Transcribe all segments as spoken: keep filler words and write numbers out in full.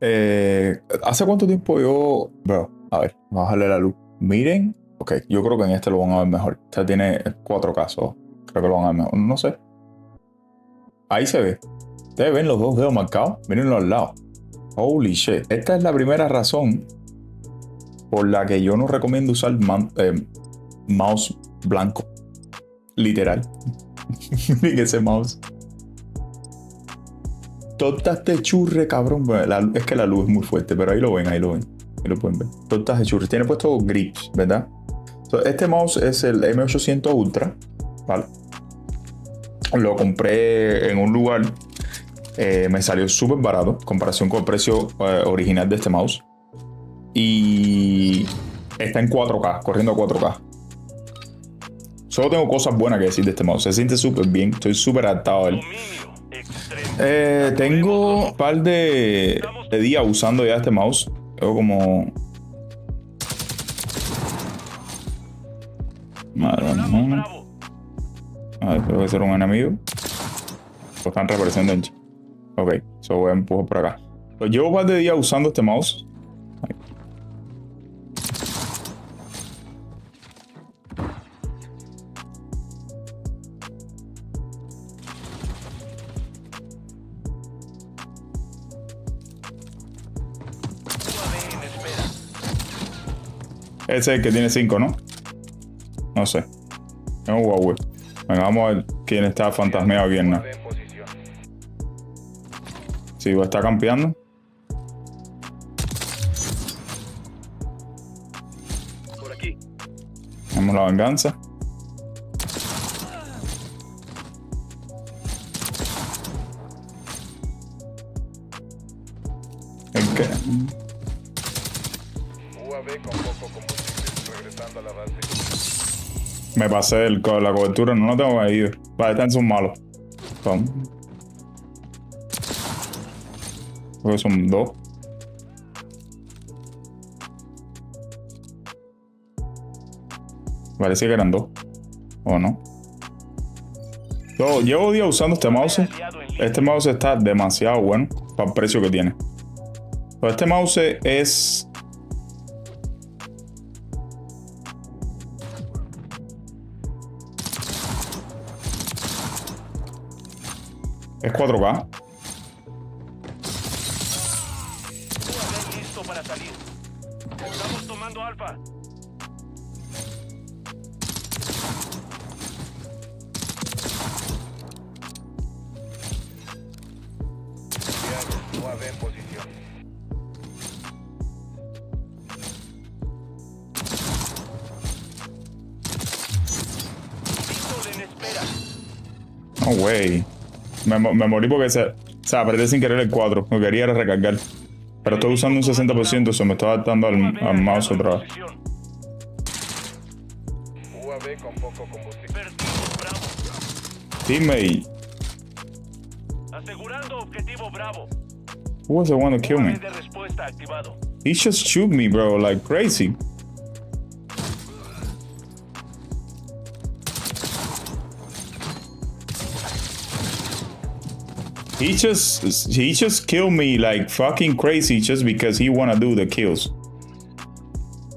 Eh, ¿Hace cuánto tiempo yo...? Bro, a ver, vamos a bajarle la luz. Miren. Ok, yo creo que en este lo van a ver mejor. Este tiene cuatro casos. Creo que lo van a ver mejor. No sé. Ahí se ve. Ustedes ven los dos dedos marcados. Mírenlo al lado. Holy shit. Esta es la primera razón por la que yo no recomiendo usar eh, mouse blanco. Literal. Miren ese mouse. Tortas de churre, cabrón. La, es que la luz es muy fuerte, pero ahí lo ven, ahí lo ven. Ahí lo pueden ver. Tortas de churre. Tiene puesto grips, ¿verdad? Entonces, este mouse es el M ochocientos Ultra. Vale. Lo compré en un lugar. Eh, me salió súper barato en comparación con el precio eh, original de este mouse. Y está en cuatro K, corriendo a cuatro K. Solo tengo cosas buenas que decir de este mouse. Se siente súper bien. Estoy súper adaptado a él. Eh, tengo un par de, de días usando ya este mouse. Tengo como... Madre mía. A ver, creo que será un enemigo. Lo están representando. Ok, so voy a empujar por acá. Pues llevo un par de días usando este mouse. Ese es el que tiene cinco, ¿no? No sé. No, Huawei. Venga, vamos a ver quién está fantasmeado, quién no. Sí, va a estar campeando. Por aquí. Tenemos la venganza. ¿El qué? Me pasé el, la cobertura, no lo tengo que ir. Vale, están sus malos. Tom. Creo que son dos. Parecía que eran dos. ¿O no? Yo llevo días usando este mouse. Este mouse está demasiado bueno para el precio que tiene. Pero este mouse es... Es cuatro K. Listo para salir. Estamos tomando alfa. nueve en posición. Listo en espera. No way. Me, me morí porque se, se apreté sin querer el cuatro. Lo que quería era recargar. Pero estoy usando un sesenta por ciento. Se me está adaptando al, al mouse otra vez. Teammate. Asegurando objetivo bravo. Who was the one to kill me? He just shoot me, bro, like crazy. He just, he just killed me like fucking crazy just because he wanna do the kills.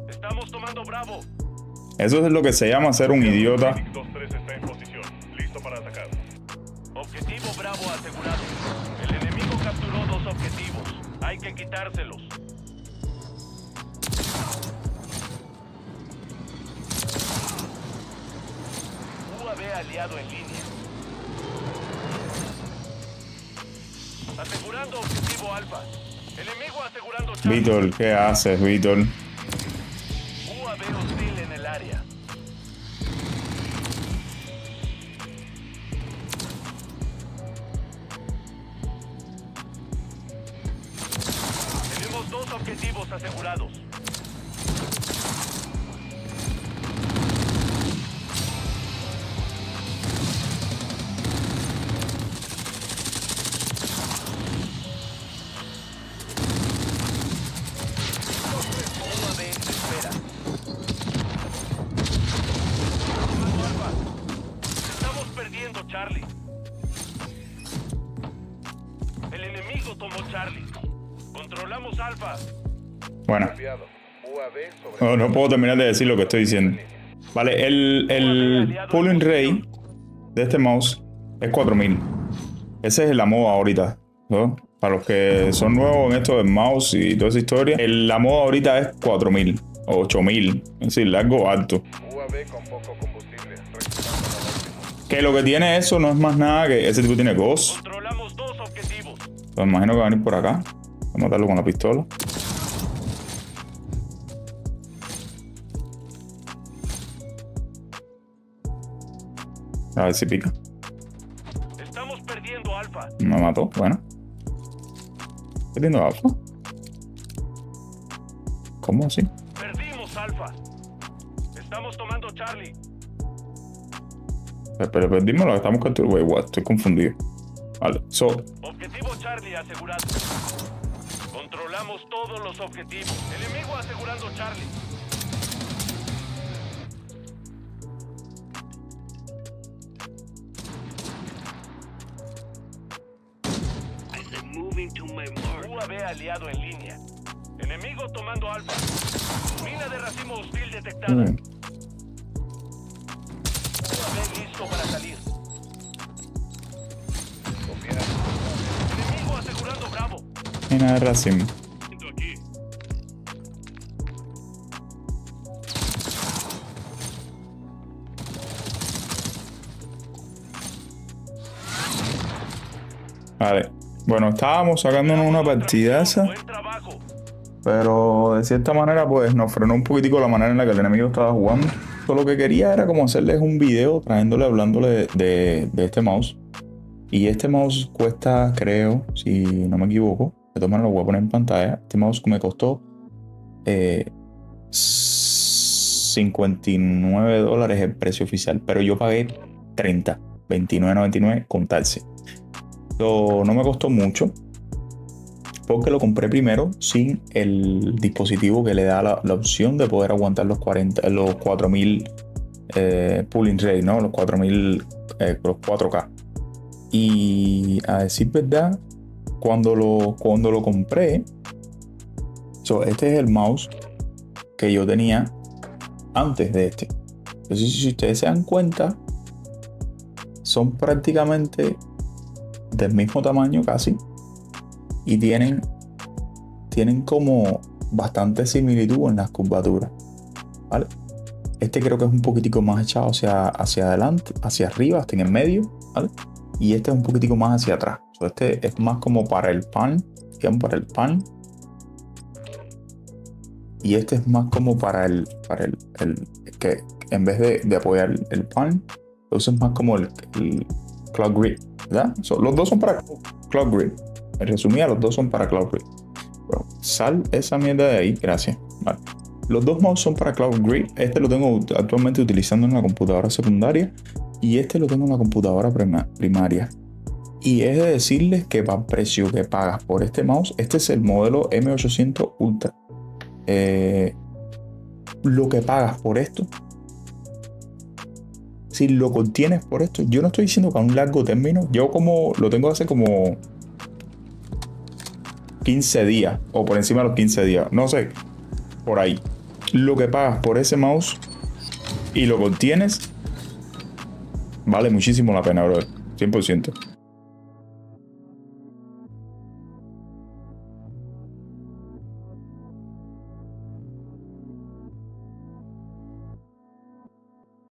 Estamos tomando Bravo. Eso es lo que se llama ser un idiota. dos tres está en posición, listo para atacar. Objetivo Bravo asegurado. El enemigo capturó dos objetivos. Hay que quitárselos. U A V aliado en línea. Asegurando objetivo alfa. Enemigo asegurando chance. Vítor, ¿qué haces, Vítor? U A V hostil en el área. Tenemos dos objetivos asegurados. Charlie. El enemigo tomó Charlie. Controlamos. Capturamos Alfa. Bueno. No, no puedo terminar de decir lo que estoy diciendo. Vale, el, el polling rate de este mouse es cuatro mil. Ese es la moda ahorita, ¿no? Para los que son nuevos en esto del mouse y toda esa historia, el, la moda ahorita es cuatro mil o ocho mil. Es decir, algo alto. Que lo que tiene eso no es más nada que ese tipo tiene dos. Controlamos dos objetivos. Entonces, imagino que va a venir por acá. Voy a matarlo con la pistola. A ver si pica. Estamos perdiendo Alfa. Me mató, bueno. ¿Perdiendo Alfa? ¿Cómo así? Perdimos Alfa. Estamos tomando Charlie. Pero perdimos lo que estamos capturando. Wey, what? Estoy confundido. Vale, so. Objetivo Charlie asegurado. Controlamos todos los objetivos. Enemigo asegurando Charlie. U A V aliado en línea. Enemigo tomando Alfa. Mina de racimo hostil detectada. Mm. U A V listo para salir. Enemigo asegurando Bravo. Mina de racimo. Vale. Bueno, estábamos sacándonos una partidaza, pero de cierta manera pues nos frenó un poquitico la manera en la que el enemigo estaba jugando. Todo lo que quería era como hacerles un video trayéndole, hablándole de, de, de este mouse. Y este mouse cuesta, creo, si no me equivoco, de todas maneras lo voy a poner en pantalla. Este mouse me costó eh, cincuenta y nueve dólares el precio oficial, pero yo pagué treinta, veintinueve noventa y nueve con taxi. No me costó mucho porque lo compré primero sin el dispositivo que le da la, la opción de poder aguantar los cuarenta, los cuatro mil eh, pulling rate, ¿no? Los cuatro mil, eh, los cuatro K. Y a decir verdad, cuando lo, cuando lo compré, so, este es el mouse que yo tenía antes de este. Entonces, si ustedes se dan cuenta, son prácticamente del mismo tamaño casi y tienen tienen como bastante similitud en las curvaturas, ¿vale? Este creo que es un poquitico más echado hacia, hacia adelante, hacia arriba, hasta en el medio, ¿vale? Y este es un poquitico más hacia atrás. O sea, este es más como para el pan, digamos, para el pan, y este es más como para el para el, el que en vez de, de apoyar el pan, entonces es más como el, el clock grip, ¿verdad? So, los dos son para Cloud Grid. En resumida, los dos son para Cloud Grid. Bro, sal esa mierda de ahí, gracias. Vale. Los dos mouse son para Cloud Grid. Este lo tengo actualmente utilizando en la computadora secundaria y este lo tengo en la computadora primaria. Y es de decirles que para el precio que pagas por este mouse, este es el modelo M ochocientos Ultra. Eh, lo que pagas por esto, si lo contienes por esto, yo no estoy diciendo que a un largo término, yo como lo tengo hace como quince días o por encima de los quince días, no sé, por ahí. Lo que pagas por ese mouse y lo contienes, vale muchísimo la pena, bro, cien por ciento.